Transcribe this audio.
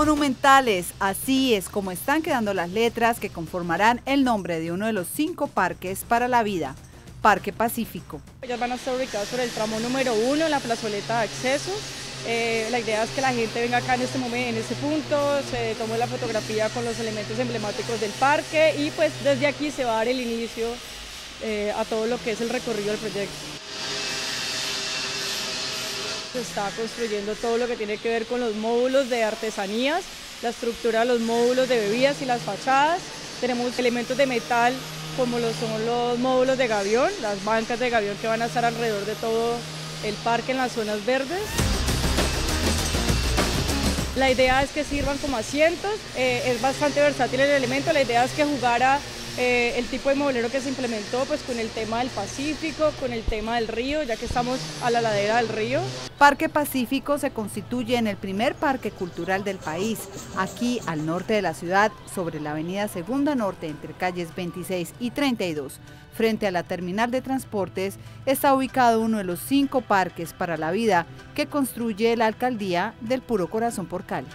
monumentales. Así es como están quedando las letras que conformarán el nombre de uno de los 5 parques para la vida, Parque Pacífico. Ellos van a estar ubicados por el tramo número 1, la plazoleta de acceso. La idea es que la gente venga acá en este momento, en este punto, se tome la fotografía con los elementos emblemáticos del parque y pues desde aquí se va a dar el inicio a todo lo que es el recorrido del proyecto. Se está construyendo todo lo que tiene que ver con los módulos de artesanías, la estructura de los módulos de bebidas y las fachadas. Tenemos elementos de metal como lo son los módulos de gavión, las bancas de gavión que van a estar alrededor de todo el parque en las zonas verdes. La idea es que sirvan como asientos, es bastante versátil el elemento, la idea es que jugara el tipo de mobiliario que se implementó pues, con el tema del Pacífico, con el tema del río, ya que estamos a la ladera del río. Parque Pacífico se constituye en el primer parque cultural del país, aquí al norte de la ciudad, sobre la avenida Segunda Norte, entre calles 26 y 32. Frente a la terminal de transportes está ubicado uno de los 5 parques para la vida que construye la Alcaldía del Puro Corazón por Cali.